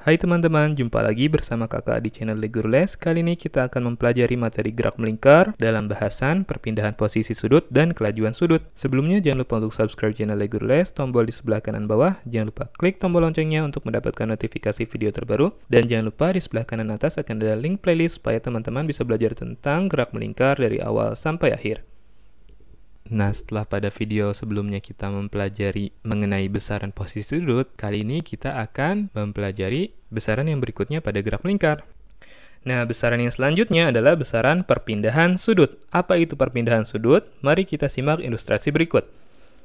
Hai teman-teman, jumpa lagi bersama kakak di channel Le GuruLes. Kali ini kita akan mempelajari materi gerak melingkar dalam bahasan perpindahan posisi sudut dan kelajuan sudut. Sebelumnya jangan lupa untuk subscribe channel Le GuruLes, tombol di sebelah kanan bawah. Jangan lupa klik tombol loncengnya untuk mendapatkan notifikasi video terbaru. Dan jangan lupa di sebelah kanan atas akan ada link playlist supaya teman-teman bisa belajar tentang gerak melingkar dari awal sampai akhir. Nah, setelah pada video sebelumnya kita mempelajari mengenai besaran posisi sudut, kali ini kita akan mempelajari besaran yang berikutnya pada gerak melingkar. Nah, besaran yang selanjutnya adalah besaran perpindahan sudut. Apa itu perpindahan sudut? Mari kita simak ilustrasi berikut.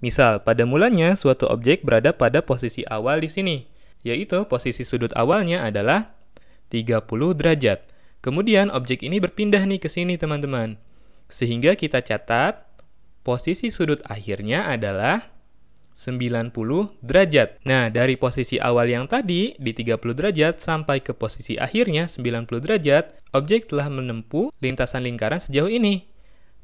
Misal, pada mulanya suatu objek berada pada posisi awal di sini, yaitu posisi sudut awalnya adalah 30 derajat. Kemudian objek ini berpindah nih ke sini, teman-teman. Sehingga kita catat posisi sudut akhirnya adalah 90 derajat. Nah, dari posisi awal yang tadi di 30 derajat sampai ke posisi akhirnya 90 derajat, objek telah menempuh lintasan lingkaran sejauh ini.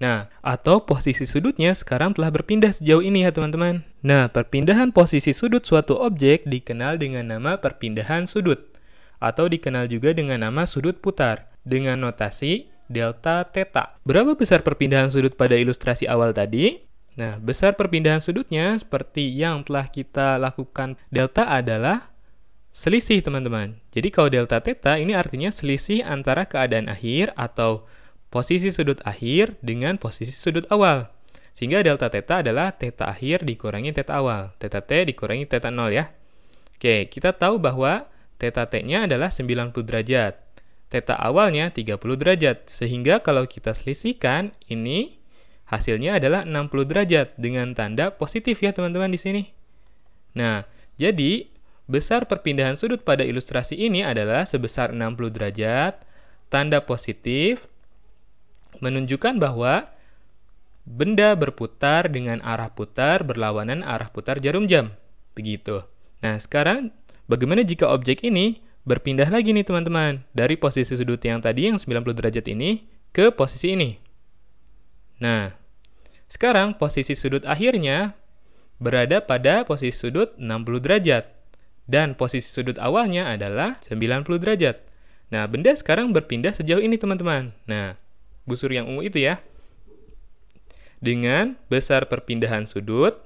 Nah, atau posisi sudutnya sekarang telah berpindah sejauh ini ya teman-teman. Nah, perpindahan posisi sudut suatu objek dikenal dengan nama perpindahan sudut, atau dikenal juga dengan nama sudut putar, dengan notasi delta theta. Berapa besar perpindahan sudut pada ilustrasi awal tadi? Nah, besar perpindahan sudutnya seperti yang telah kita lakukan. Delta adalah selisih, teman-teman. Jadi kalau delta theta ini artinya selisih antara keadaan akhir atau posisi sudut akhir dengan posisi sudut awal. Sehingga delta theta adalah theta akhir dikurangi theta awal. Theta t dikurangi theta 0 ya. Oke, kita tahu bahwa theta t-nya adalah 90 derajat. Theta awalnya 30 derajat, sehingga kalau kita selisihkan, ini hasilnya adalah 60 derajat dengan tanda positif ya teman-teman di sini. Nah, jadi besar perpindahan sudut pada ilustrasi ini adalah sebesar 60 derajat, tanda positif, menunjukkan bahwa benda berputar dengan arah putar berlawanan arah putar jarum jam. Begitu. Nah, sekarang bagaimana jika objek ini berpindah lagi nih teman-teman, dari posisi sudut yang tadi yang 90 derajat ini ke posisi ini. Nah, sekarang posisi sudut akhirnya berada pada posisi sudut 60 derajat. Dan posisi sudut awalnya adalah 90 derajat. Nah, benda sekarang berpindah sejauh ini teman-teman. Nah, busur yang ungu itu ya. Dengan besar perpindahan sudut,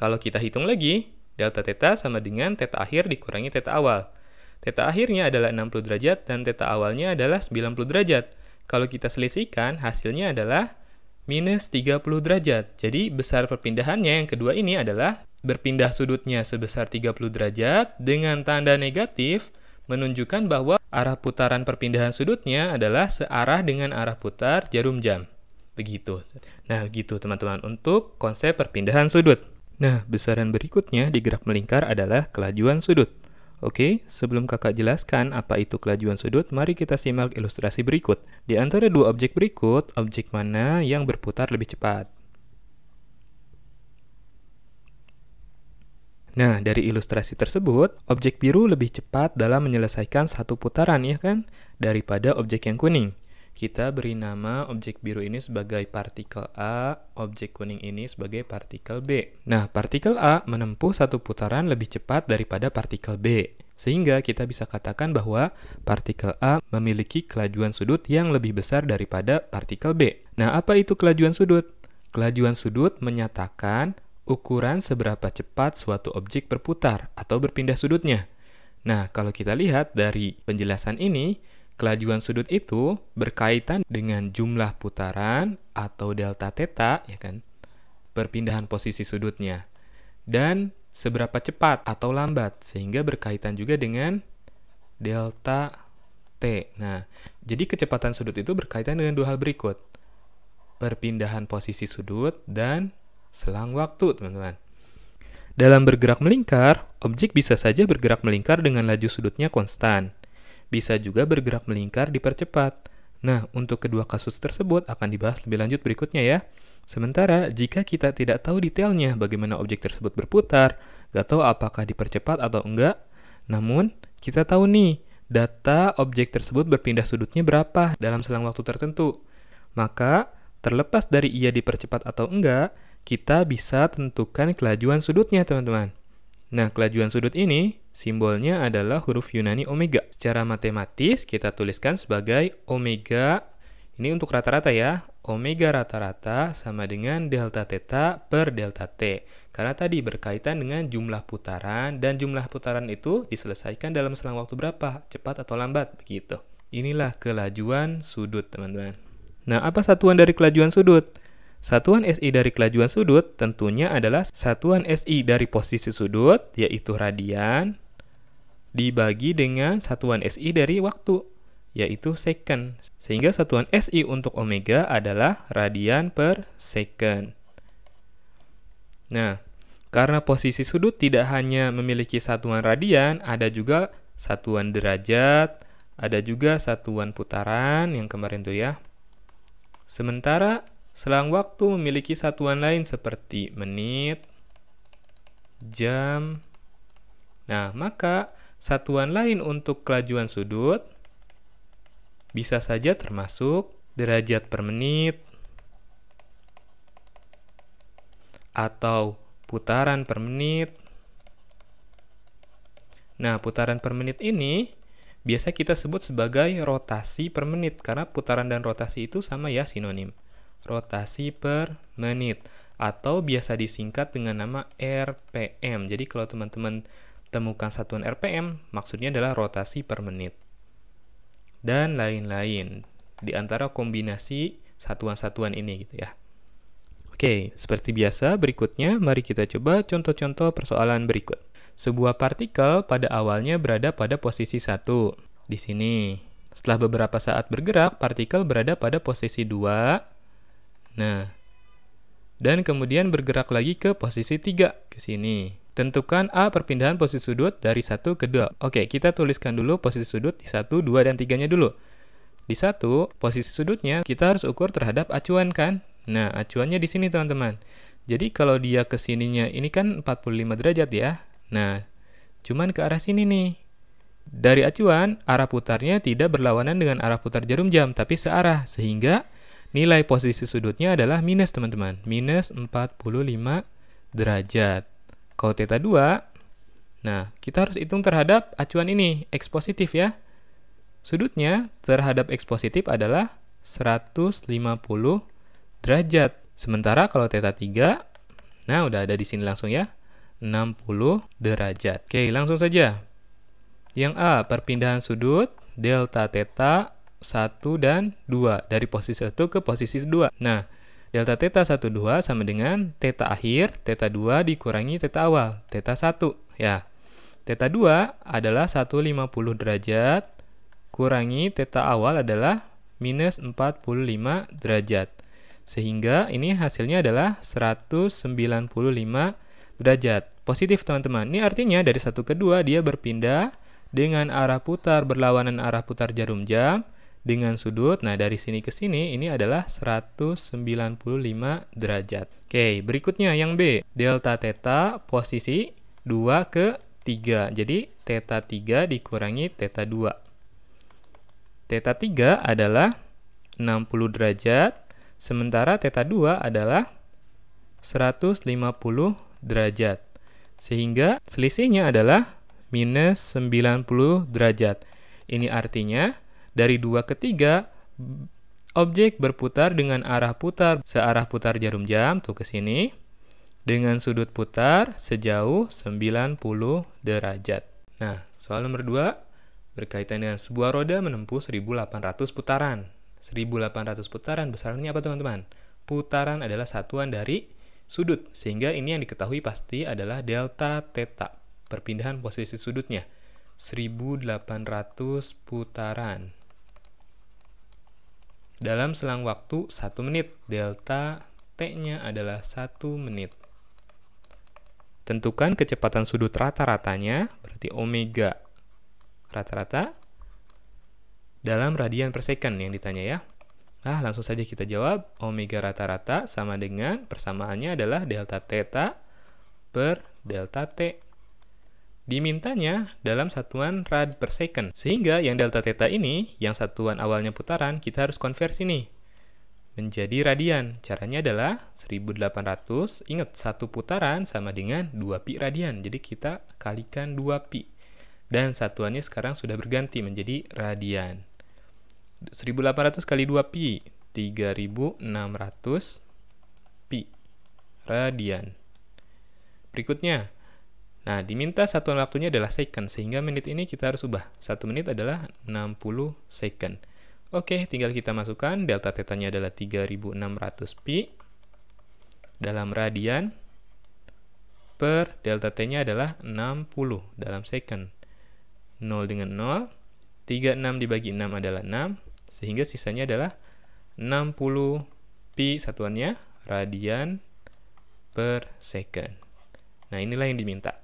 kalau kita hitung lagi, delta theta sama dengan theta akhir dikurangi theta awal. Theta akhirnya adalah 60 derajat dan theta awalnya adalah 90 derajat. Kalau kita selisihkan, hasilnya adalah minus 30 derajat. Jadi besar perpindahannya yang kedua ini adalah berpindah sudutnya sebesar 30 derajat dengan tanda negatif, menunjukkan bahwa arah putaran perpindahan sudutnya adalah searah dengan arah putar jarum jam. Begitu. Nah, gitu teman-teman untuk konsep perpindahan sudut. Nah, besaran berikutnya di gerak melingkar adalah kelajuan sudut. Oke, sebelum kakak jelaskan apa itu kelajuan sudut, mari kita simak ilustrasi berikut. Di antara dua objek berikut, objek mana yang berputar lebih cepat? Nah, dari ilustrasi tersebut, objek biru lebih cepat dalam menyelesaikan satu putaran, ya kan? Daripada objek yang kuning. Kita beri nama objek biru ini sebagai partikel A, objek kuning ini sebagai partikel B. Nah, partikel A menempuh satu putaran lebih cepat daripada partikel B. Sehingga kita bisa katakan bahwa partikel A memiliki kelajuan sudut yang lebih besar daripada partikel B. Nah, apa itu kelajuan sudut? Kelajuan sudut menyatakan ukuran seberapa cepat suatu objek berputar atau berpindah sudutnya. Nah, kalau kita lihat dari penjelasan ini, kelajuan sudut itu berkaitan dengan jumlah putaran atau delta theta, ya kan? Perpindahan posisi sudutnya. Dan seberapa cepat atau lambat, sehingga berkaitan juga dengan delta t. Nah, jadi kecepatan sudut itu berkaitan dengan dua hal berikut. Perpindahan posisi sudut dan selang waktu, teman-teman. Dalam bergerak melingkar, objek bisa saja bergerak melingkar dengan laju sudutnya konstan. Bisa juga bergerak melingkar dipercepat. Nah, untuk kedua kasus tersebut akan dibahas lebih lanjut berikutnya ya. Sementara, jika kita tidak tahu detailnya bagaimana objek tersebut berputar, gak tahu apakah dipercepat atau enggak, namun kita tahu nih, data objek tersebut berpindah sudutnya berapa dalam selang waktu tertentu. Maka, terlepas dari ia dipercepat atau enggak, kita bisa tentukan kelajuan sudutnya, teman-teman. Nah, kelajuan sudut ini simbolnya adalah huruf Yunani omega. Secara matematis kita tuliskan sebagai omega, ini untuk rata-rata ya, omega rata-rata sama dengan delta theta per delta t. Karena tadi berkaitan dengan jumlah putaran, dan jumlah putaran itu diselesaikan dalam selang waktu berapa, cepat atau lambat, begitu. Inilah kelajuan sudut, teman-teman. Nah, apa satuan dari kelajuan sudut? Satuan SI dari kelajuan sudut tentunya adalah satuan SI dari posisi sudut, yaitu radian, dibagi dengan satuan SI dari waktu, yaitu second. Sehingga satuan SI untuk omega adalah radian per second. Nah, karena posisi sudut tidak hanya memiliki satuan radian, ada juga satuan derajat, ada juga satuan putaran yang kemarin tuh ya. Sementara selang waktu memiliki satuan lain seperti menit, jam. Nah, maka satuan lain untuk kelajuan sudut bisa saja termasuk derajat per menit, atau putaran per menit. Nah, putaran per menit ini biasa kita sebut sebagai rotasi per menit, karena putaran dan rotasi itu sama ya, sinonim. Rotasi per menit, atau biasa disingkat dengan nama RPM. Jadi kalau teman-teman temukan satuan RPM, maksudnya adalah rotasi per menit. Dan lain-lain di antara kombinasi satuan-satuan ini gitu ya. Oke, seperti biasa berikutnya mari kita coba contoh-contoh persoalan berikut. Sebuah partikel pada awalnya berada pada posisi 1 di sini. Setelah beberapa saat bergerak, partikel berada pada posisi 2. Nah, dan kemudian bergerak lagi ke posisi 3, ke sini. Tentukan A perpindahan posisi sudut dari 1 ke 2. Oke, kita tuliskan dulu posisi sudut di 1, 2, dan 3-nya dulu. Di 1, posisi sudutnya kita harus ukur terhadap acuan kan? Nah, acuannya di sini teman-teman. Jadi kalau dia ke sininya, ini kan 45 derajat ya. Nah, cuman ke arah sini nih. Dari acuan, arah putarnya tidak berlawanan dengan arah putar jarum jam, tapi searah, sehingga nilai posisi sudutnya adalah minus, teman-teman. Minus 45 derajat. Kalau theta 2, nah, kita harus hitung terhadap acuan ini, X positif ya. Sudutnya terhadap X positif adalah 150 derajat. Sementara kalau theta 3, nah, udah ada di sini langsung ya, 60 derajat. Oke, langsung saja. Yang A, perpindahan sudut delta theta 1 dan 2 dari posisi 1 ke posisi 2. Nah, delta theta 1, 2 sama dengan theta akhir, theta 2 dikurangi theta awal, theta 1 ya. Theta 2 adalah 150 derajat, kurangi theta awal adalah minus 45 derajat. Sehingga ini hasilnya adalah 195 derajat. Positif teman-teman, ini artinya dari 1 ke 2 dia berpindah dengan arah putar berlawanan arah putar jarum jam, dengan sudut, nah dari sini ke sini, ini adalah 195 derajat. Oke, berikutnya yang B, delta theta posisi 2 ke 3. Jadi, theta 3 dikurangi theta 2. Theta 3 adalah 60 derajat, sementara theta 2 adalah 150 derajat. Sehingga selisihnya adalah minus 90 derajat. Ini artinya dari 2 ke 3, objek berputar dengan arah putar searah putar jarum jam, tuh ke sini, dengan sudut putar sejauh 90 derajat. Nah, soal nomor 2, berkaitan dengan sebuah roda menempuh 1800 putaran. 1800 putaran besarnya apa teman-teman? Putaran adalah satuan dari sudut, sehingga ini yang diketahui pasti adalah delta theta, perpindahan posisi sudutnya, 1800 putaran. Dalam selang waktu 1 menit, delta T-nya adalah 1 menit. Tentukan kecepatan sudut rata-ratanya, berarti omega rata-rata dalam radian per second yang ditanya ya. Nah, langsung saja kita jawab, omega rata-rata sama dengan persamaannya adalah delta theta per delta T. Dimintanya dalam satuan rad per second. Sehingga yang delta theta ini, yang satuan awalnya putaran, kita harus konversi nih. menjadi radian. Caranya adalah 1800, ingat satu putaran sama dengan 2pi radian. Jadi kita kalikan 2pi. Dan satuannya sekarang sudah berganti menjadi radian. 1800 kali 2pi, 3600 pi radian. Berikutnya, nah diminta satuan waktunya adalah second, sehingga menit ini kita harus ubah. 1 menit adalah 60 second. Oke, tinggal kita masukkan, delta tetanya adalah 3600 pi dalam radian per delta t-nya adalah 60 dalam second. 0 dengan 0, 36 dibagi 6 adalah 6, sehingga sisanya adalah 60 pi satuannya radian per second. Nah, inilah yang diminta.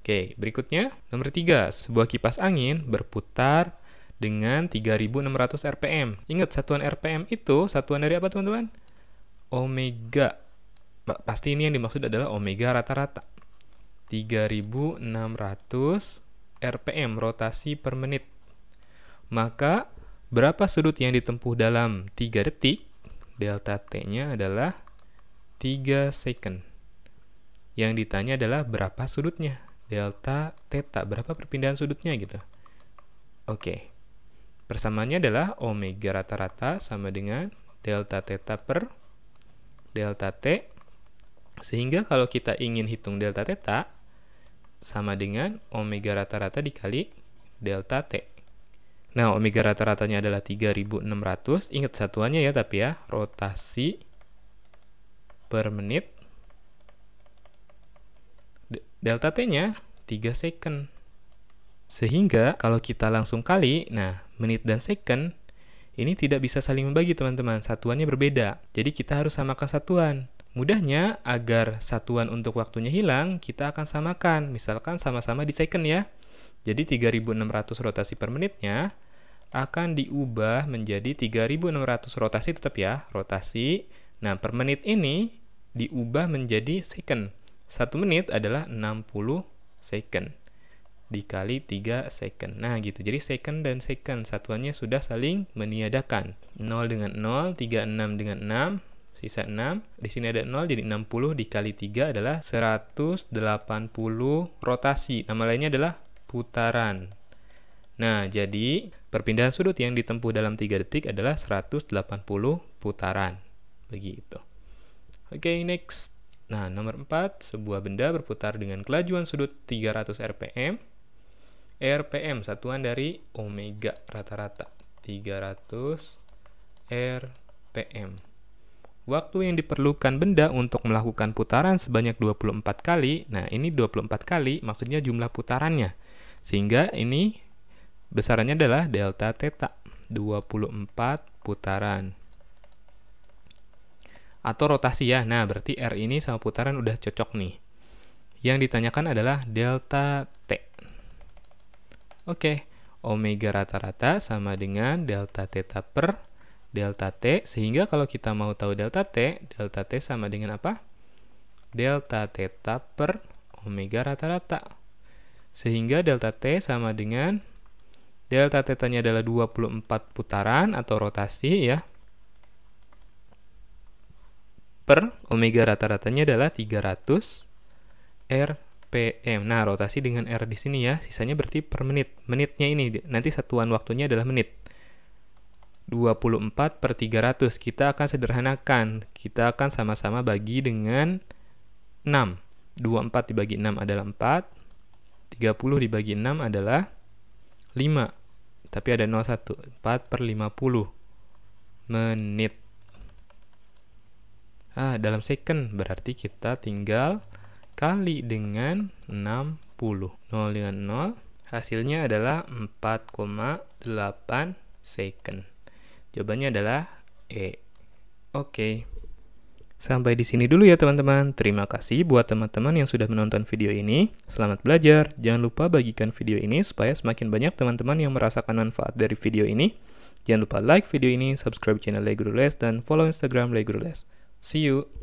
Oke, berikutnya nomor 3, sebuah kipas angin berputar dengan 3600 RPM. Ingat, satuan RPM itu satuan dari apa, teman-teman? Omega. Pasti ini yang dimaksud adalah omega rata-rata. 3600 RPM, rotasi per menit. Maka, berapa sudut yang ditempuh dalam 3 detik? Delta T-nya adalah 3 second. Yang ditanya adalah berapa sudutnya? Delta theta, berapa perpindahan sudutnya gitu. Oke. Persamaannya adalah omega rata-rata sama dengan delta theta per delta t. Sehingga kalau kita ingin hitung delta theta, sama dengan omega rata-rata dikali delta t. Nah, omega rata-ratanya adalah 3600. Ingat satuannya ya, tapi ya, rotasi per menit. Delta t-nya 3 second. Sehingga kalau kita langsung kali, nah menit dan second ini tidak bisa saling membagi teman-teman, satuannya berbeda. Jadi kita harus samakan satuan. Mudahnya agar satuan untuk waktunya hilang, kita akan samakan. Misalkan sama-sama di second ya. Jadi 3600 rotasi per menitnya akan diubah menjadi 3600 rotasi tetap ya, rotasi. Nah, per menit ini diubah menjadi second. 1 menit adalah 60 second. Dikali 3 second. Nah, gitu. Jadi second dan second satuannya sudah saling meniadakan. 0 dengan 0, 36 dengan 6, sisa 6. Di sini ada 0, jadi 60 dikali 3 adalah 180 rotasi. Nama lainnya adalah putaran. Nah, jadi perpindahan sudut yang ditempuh dalam 3 detik adalah 180 putaran. Begitu. Oke, next. Nah, nomor 4, sebuah benda berputar dengan kelajuan sudut 300 RPM. RPM satuan dari omega rata-rata, 300 RPM. Waktu yang diperlukan benda untuk melakukan putaran sebanyak 24 kali. Nah, ini 24 kali maksudnya jumlah putarannya. Sehingga ini besarannya adalah delta theta, 24 putaran. Atau rotasi ya. Nah, berarti R ini sama putaran udah cocok nih. Yang ditanyakan adalah delta T. Oke, omega rata-rata sama dengan delta theta per delta T, sehingga kalau kita mau tahu delta T sama dengan apa? Delta theta per omega rata-rata. Sehingga delta T sama dengan delta tetanya adalah 24 putaran atau rotasi ya. Per omega rata-ratanya adalah 300 RPM. Nah, rotasi dengan R di sini ya, sisanya berarti per menit. Menitnya ini, nanti satuan waktunya adalah menit. 24 per 300, kita akan sederhanakan. Kita akan sama-sama bagi dengan 6. 24 dibagi 6 adalah 4. 30 dibagi 6 adalah 5. Tapi ada 01, 4 per 50 menit. Ah, dalam second berarti kita tinggal kali dengan 60. 0 dengan 0, hasilnya adalah 4,8 second. Jawabannya adalah E. Oke. Sampai di sini dulu ya teman-teman. Terima kasih buat teman-teman yang sudah menonton video ini. Selamat belajar. Jangan lupa bagikan video ini supaya semakin banyak teman-teman yang merasakan manfaat dari video ini. Jangan lupa like video ini, subscribe channel Le GuruLes, dan follow Instagram Le GuruLes. See you.